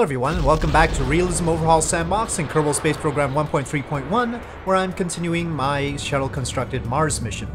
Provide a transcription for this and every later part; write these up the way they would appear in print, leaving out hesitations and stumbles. Hello everyone, and welcome back to Realism Overhaul Sandbox in Kerbal Space Program 1.3.1, where I'm continuing my shuttle-constructed Mars mission.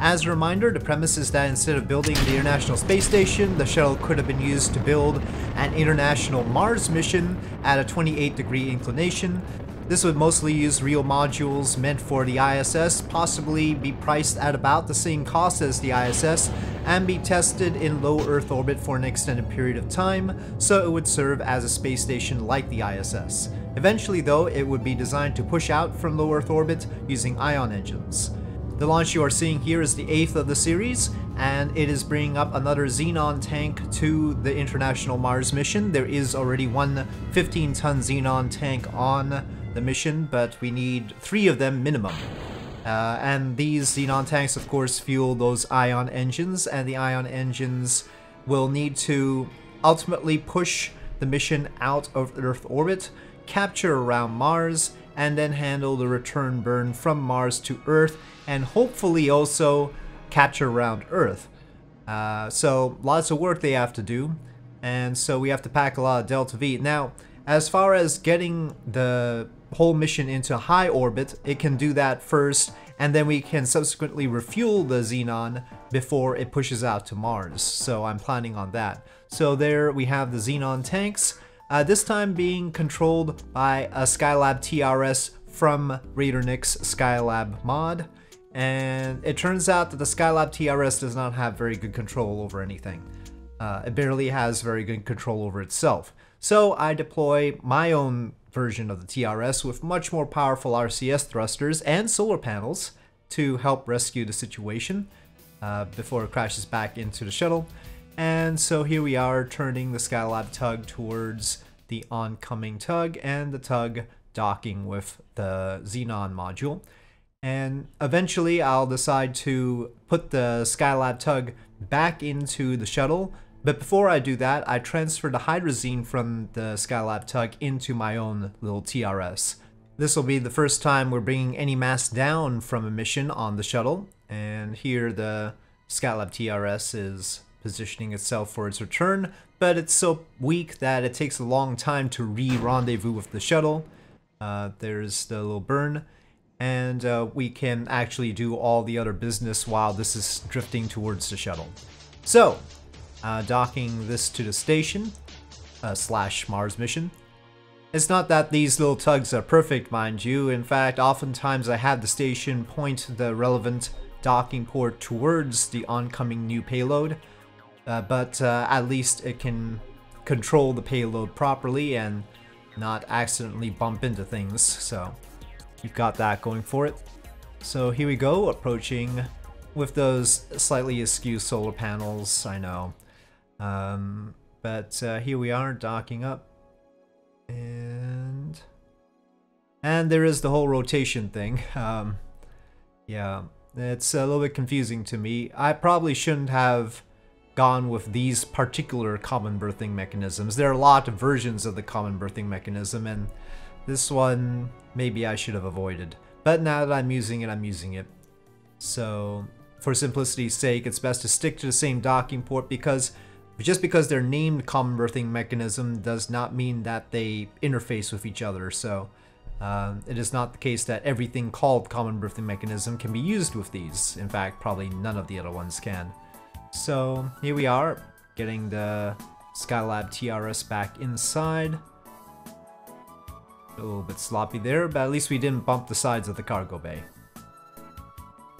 As a reminder, the premise is that instead of building the International Space Station, the shuttle could have been used to build an international Mars mission at a 28-degree inclination. This would mostly use real modules meant for the ISS, possibly be priced at about the same cost as the ISS, and be tested in low Earth orbit for an extended period of time, so it would serve as a space station like the ISS. Eventually though, it would be designed to push out from low Earth orbit using ion engines. The launch you are seeing here is the 8th of the series, and it is bringing up another xenon tank to the International Mars mission. There is already one 15-ton xenon tank on the mission, but we need 3 of them minimum. And these xenon tanks, of course, fuel those ion engines, and the ion engines will need to ultimately push the mission out of Earth orbit, capture around Mars, and then handle the return burn from Mars to Earth, and hopefully also capture around Earth. So lots of work they have to do, and so we have to pack a lot of Delta V. Now, as far as getting the whole mission into high orbit, it can do that first, and then we can subsequently refuel the xenon before it pushes out to Mars. So I'm planning on that. So there we have the xenon tanks, this time being controlled by a Skylab TRS from Raider Nick's Skylab mod. And it turns out that the Skylab TRS does not have very good control over anything. It barely has very good control over itself. So I deploy my own version of the TRS with much more powerful RCS thrusters and solar panels to help rescue the situation before it crashes back into the shuttle. And so here we are turning the Skylab tug towards the oncoming tug, and the tug docking with the xenon module. And eventually I'll decide to put the Skylab tug back into the shuttle. But before I do that, I transfer the hydrazine from the Skylab tug into my own little TRS. This will be the first time we're bringing any mass down from a mission on the shuttle. And here the Skylab TRS is positioning itself for its return, but it's so weak that it takes a long time to re-rendezvous with the shuttle. There's the little burn, and we can actually do all the other business while this is drifting towards the shuttle. So, docking this to the station slash Mars mission. It's not that these little tugs are perfect, mind you. In fact, oftentimes I have the station point the relevant docking port towards the oncoming new payload. But at least it can control the payload properly and not accidentally bump into things, so you've got that going for it. So here we go, approaching with those slightly askew solar panels, I know. But here we are, docking up. And there is the whole rotation thing. Yeah, it's a little bit confusing to me. I probably shouldn't have gone with these particular common birthing mechanisms. There are a lot of versions of the common birthing mechanism, and this one maybe I should have avoided. But now that I'm using it, I'm using it. So for simplicity's sake, it's best to stick to the same docking port, because just because they're named common birthing mechanism does not mean that they interface with each other. So it is not the case that everything called common birthing mechanism can be used with these. In fact, probably none of the other ones can. So here we are, getting the Skylab TRS back inside. A little bit sloppy there, but at least we didn't bump the sides of the cargo bay.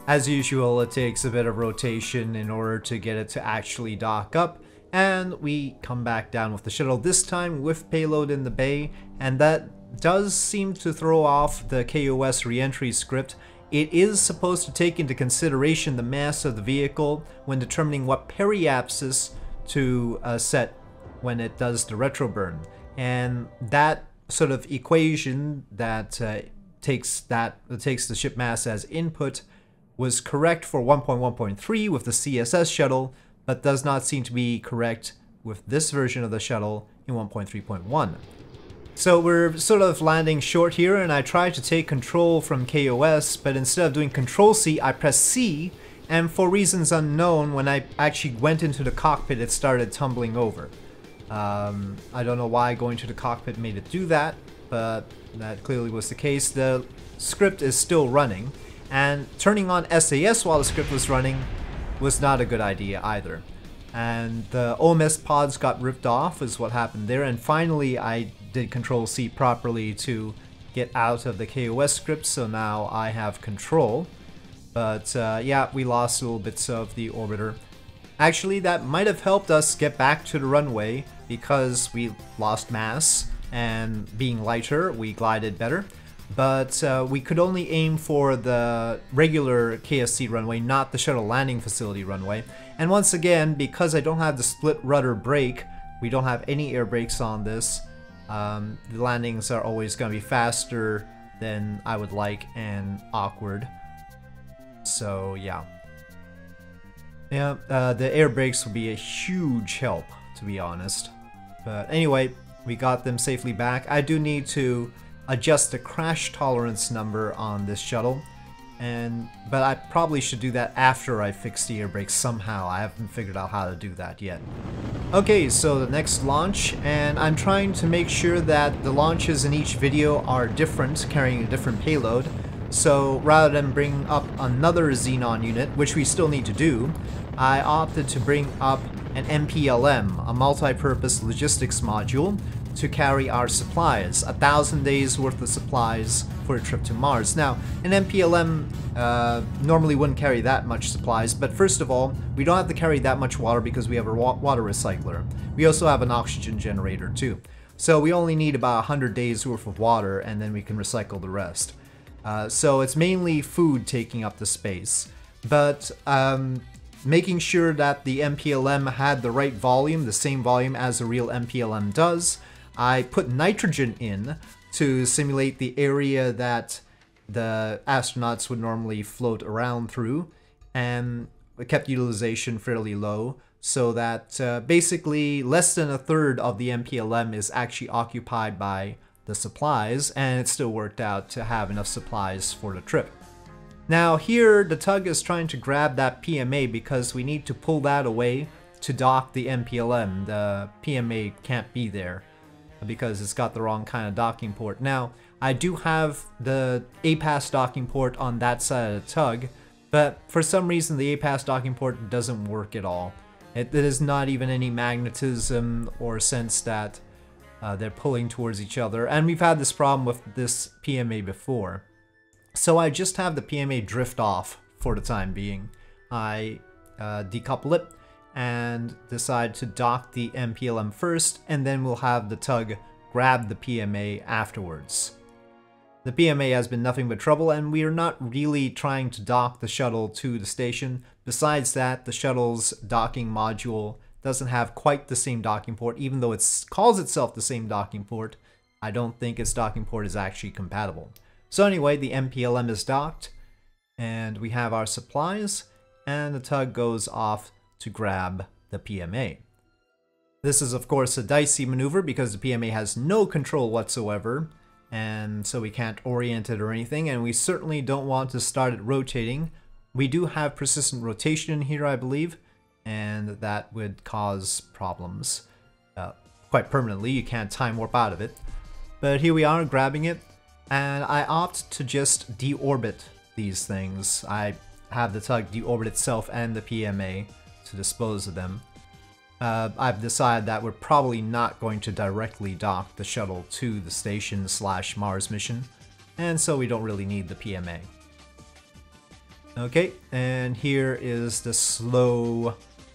As usual, it takes a bit of rotation in order to get it to actually dock up, and we come back down with the shuttle, this time with payload in the bay, and that does seem to throw off the KOS reentry script. It is supposed to take into consideration the mass of the vehicle when determining what periapsis to set when it does the retroburn. And that sort of equation that takes the ship mass as input was correct for 1.1.3 with the CSS shuttle, but does not seem to be correct with this version of the shuttle in 1.3.1. So we're sort of landing short here, and I try to take control from KOS, but instead of doing Control-C, I press C, and for reasons unknown, when I actually went into the cockpit, it started tumbling over. I don't know why going to the cockpit made it do that, but that clearly was the case. The script is still running, and turning on SAS while the script was running was not a good idea either. And the OMS pods got ripped off is what happened there, and finally I did Control-C properly to get out of the KOS script, so now I have control. But yeah, we lost little bits of the orbiter. Actually, that might have helped us get back to the runway because we lost mass, and being lighter, we glided better. But we could only aim for the regular KSC runway, not the shuttle landing facility runway. And once again, because I don't have the split rudder brake, we don't have any air brakes on this, the landings are always going to be faster than I would like and awkward. So yeah. Yeah, the air brakes would be a huge help, to be honest. But anyway, we got them safely back. I do need to adjust the crash tolerance number on this shuttle, but I probably should do that after I fix the air brakes somehow. I haven't figured out how to do that yet. Okay, so the next launch, and I'm trying to make sure that the launches in each video are different, carrying a different payload. So rather than bring up another Xenon unit, which we still need to do, I opted to bring up an MPLM, a multi-purpose logistics module, to carry our supplies, 1,000 days worth of supplies for a trip to Mars. Now, an MPLM normally wouldn't carry that much supplies, but first of all, we don't have to carry that much water because we have a water recycler. We also have an oxygen generator too. So we only need about 100 days worth of water, and then we can recycle the rest. So it's mainly food taking up the space, but making sure that the MPLM had the right volume, the same volume as a real MPLM does, I put nitrogen in to simulate the area that the astronauts would normally float around through, and kept utilization fairly low so that basically less than 1/3 of the MPLM is actually occupied by the supplies, and it still worked out to have enough supplies for the trip. Now here the tug is trying to grab that PMA because we need to pull that away to dock the MPLM. The PMA can't be there because it's got the wrong kind of docking port. Now I do have the APAS docking port on that side of the tug, but for some reason the APAS docking port doesn't work at all. It is not even any magnetism or sense that they're pulling towards each other, and we've had this problem with this PMA before. So I just have the PMA drift off for the time being. I decouple it and decide to dock the MPLM first, and then we'll have the tug grab the PMA afterwards. The PMA has been nothing but trouble, and we are not really trying to dock the shuttle to the station. Besides that, the shuttle's docking module doesn't have quite the same docking port, even though it calls itself the same docking port. I don't think its docking port is actually compatible. So anyway, the MPLM is docked, and we have our supplies, and the tug goes off to grab the PMA. This is of course a dicey maneuver because the PMA has no control whatsoever, and so we can't orient it or anything, and we certainly don't want to start it rotating. We do have persistent rotation in here, I believe, and that would cause problems quite permanently. You can't time warp out of it. But here we are grabbing it, and I opt to just deorbit these things. I have the tug deorbit itself and the PMA to dispose of them. I've decided that we're probably not going to directly dock the shuttle to the station / Mars mission, and so we don't really need the PMA. Okay, and here is the slow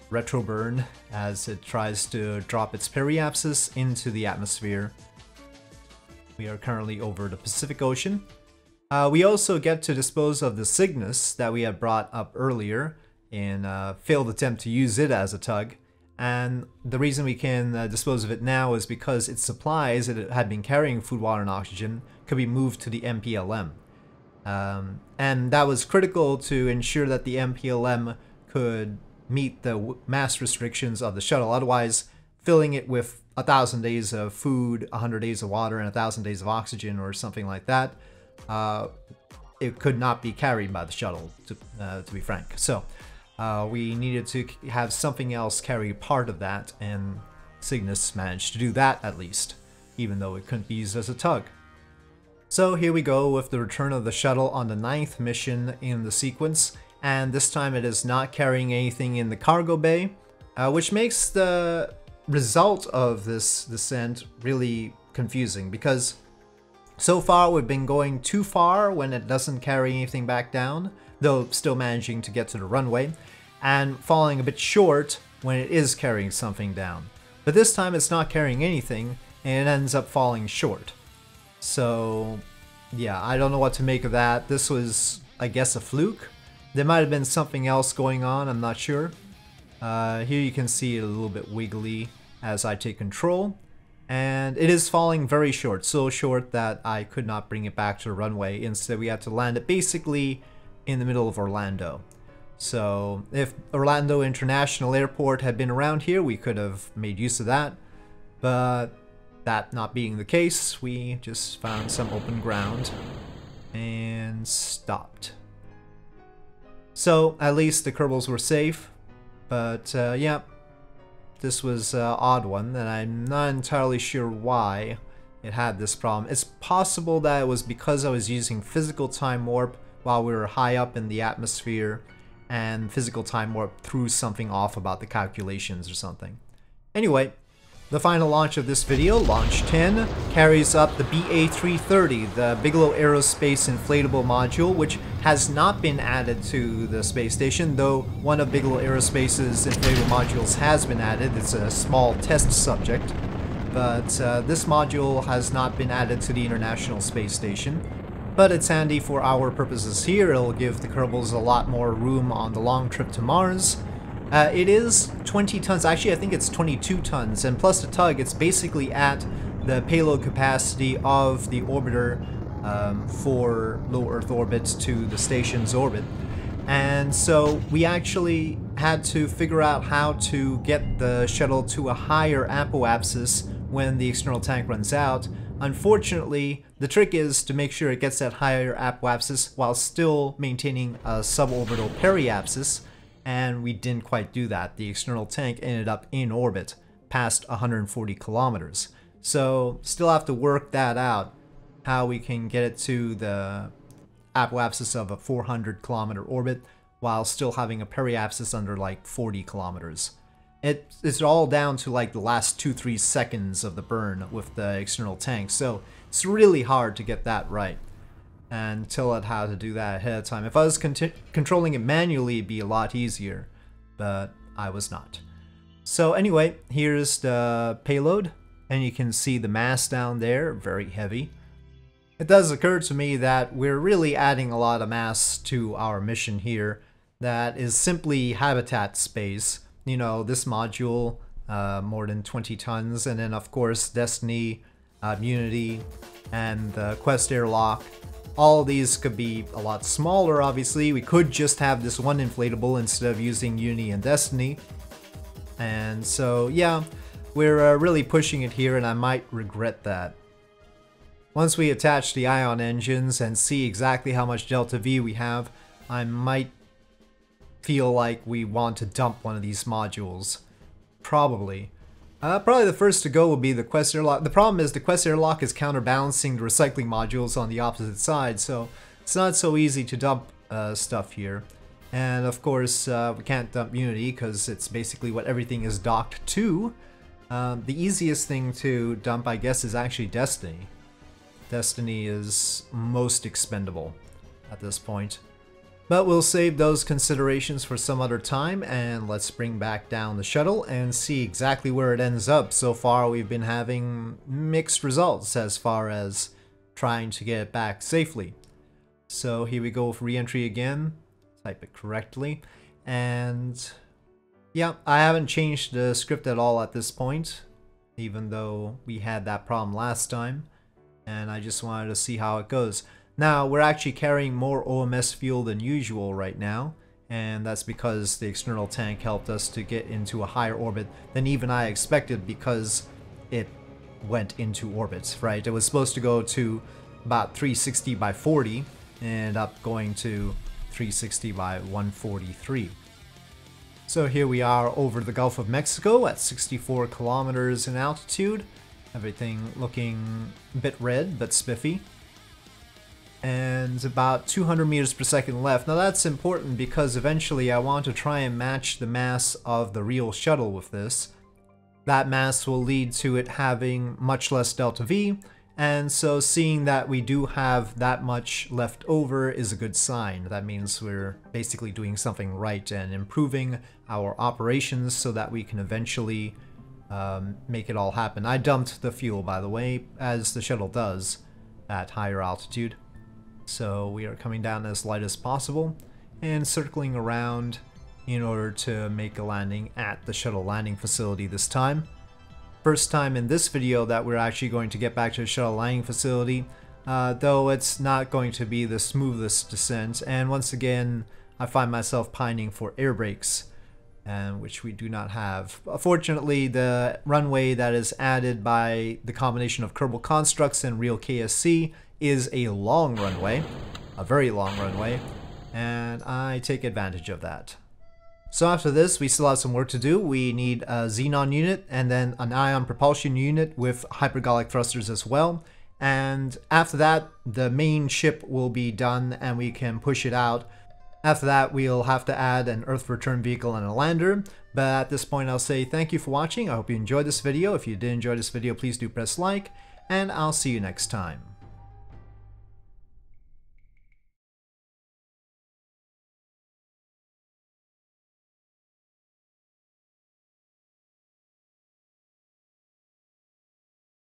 retroburn as it tries to drop its periapsis into the atmosphere. We are currently over the Pacific Ocean. We also get to dispose of the Cygnus that we had brought up earlier in a failed attempt to use it as a tug. And the reason we can dispose of it now is because its supplies that it had been carrying, food, water, and oxygen, could be moved to the MPLM. And that was critical to ensure that the MPLM could meet the mass restrictions of the shuttle. Otherwise, filling it with 1,000 days of food, 100 days of water, and 1,000 days of oxygen or something like that, it could not be carried by the shuttle, to be frank. So we needed to have something else carry part of that, and Cygnus managed to do that at least, even though it couldn't be used as a tug. So here we go with the return of the shuttle on the 9th mission in the sequence, and this time it is not carrying anything in the cargo bay, which makes the result of this descent really confusing, because so far we've been going too far when it doesn't carry anything back down, though still managing to get to the runway, and falling a bit short when it is carrying something down. But this time it's not carrying anything, and it ends up falling short. So yeah, I don't know what to make of that. This was, I guess, a fluke. There might have been something else going on, I'm not sure. Here you can see it a little bit wiggly as I take control. And it is falling very short, so short that I could not bring it back to the runway. Instead, we had to land it basically in the middle of Orlando. So if Orlando International Airport had been around here, we could have made use of that. But that not being the case, we just found some open ground and stopped. So at least the Kerbals were safe. But yeah, this was an odd one, and I'm not entirely sure why it had this problem. It's possible that it was because I was using physical time warp while we were high up in the atmosphere, and physical time warp threw something off about the calculations or something. Anyway, the final launch of this video, Launch 10, carries up the BA-330, the Bigelow Aerospace inflatable module, which has not been added to the space station, though one of Bigelow Aerospace's inflatable modules has been added. It's a small test subject, but this module has not been added to the International Space Station. But it's handy for our purposes here. It'll give the Kerbals a lot more room on the long trip to Mars. It is 20 tons, actually I think it's 22 tons, and plus the tug, it's basically at the payload capacity of the orbiter for low Earth orbit to the station's orbit. And so we actually had to figure out how to get the shuttle to a higher apoapsis when the external tank runs out. Unfortunately, the trick is to make sure it gets that higher apoapsis while still maintaining a suborbital periapsis. And we didn't quite do that. The external tank ended up in orbit, past 140 kilometers. So still have to work that out, how we can get it to the apoapsis of a 400 kilometer orbit while still having a periapsis under like 40 kilometers. It's all down to like the last 2-3 seconds of the burn with the external tank. So it's really hard to get that right. And tell it how to do that ahead of time. If I was controlling it manually, it'd be a lot easier, but I was not. So anyway, here's the payload, and you can see the mass down there, very heavy. It does occur to me that we're really adding a lot of mass to our mission here that is simply habitat space. You know, this module, more than 20 tons, and then of course Destiny, Unity, and the Quest Airlock. All of these could be a lot smaller, obviously. We could just have this one inflatable instead of using Unity and Destiny. And so, yeah, we're really pushing it here, and I might regret that. Once we attach the ion engines and see exactly how much delta V we have, I might feel like we want to dump one of these modules. Probably. Probably the first to go will be the Quest Airlock. The problem is the Quest Airlock is counterbalancing the recycling modules on the opposite side, so it's not so easy to dump stuff here. And of course, we can't dump Unity because it's basically what everything is docked to. The easiest thing to dump, I guess, is actually Destiny. Destiny is most expendable at this point. But we'll save those considerations for some other time, and let's bring back down the shuttle and see exactly where it ends up. So far we've been having mixed results as far as trying to get it back safely. So here we go with re-entry again, type it correctly, and yeah, I haven't changed the script at all at this point, even though we had that problem last time, and I just wanted to see how it goes. Now, we're actually carrying more OMS fuel than usual right now, and that's because the external tank helped us to get into a higher orbit than even I expected, because it went into orbit, right? It was supposed to go to about 360 by 40, and ended up going to 360 by 143. So here we are over the Gulf of Mexico at 64 kilometers in altitude. Everything looking a bit red, but spiffy. And about 200 meters per second left. Now that's important because eventually I want to try and match the mass of the real shuttle with this. That mass will lead to it having much less delta V, and so seeing that we do have that much left over is a good sign. That means we're basically doing something right and improving our operations so that we can eventually make it all happen. I dumped the fuel, by the way, as the shuttle does at higher altitude. So we are coming down as light as possible and circling around in order to make a landing at the shuttle landing facility this time. First time in this video that we're actually going to get back to the shuttle landing facility, though it's not going to be the smoothest descent, and once again I find myself pining for air brakes, and which we do not have. Fortunately, the runway that is added by the combination of Kerbal Constructs and real KSC is a long runway, a very long runway, and I take advantage of that. So after this, we still have some work to do. We need a xenon unit and then an ion propulsion unit with hypergolic thrusters as well. And after that, the main ship will be done and we can push it out. After that, we'll have to add an Earth return vehicle and a lander. But at this point, I'll say thank you for watching. I hope you enjoyed this video. If you did enjoy this video, please do press like, and I'll see you next time.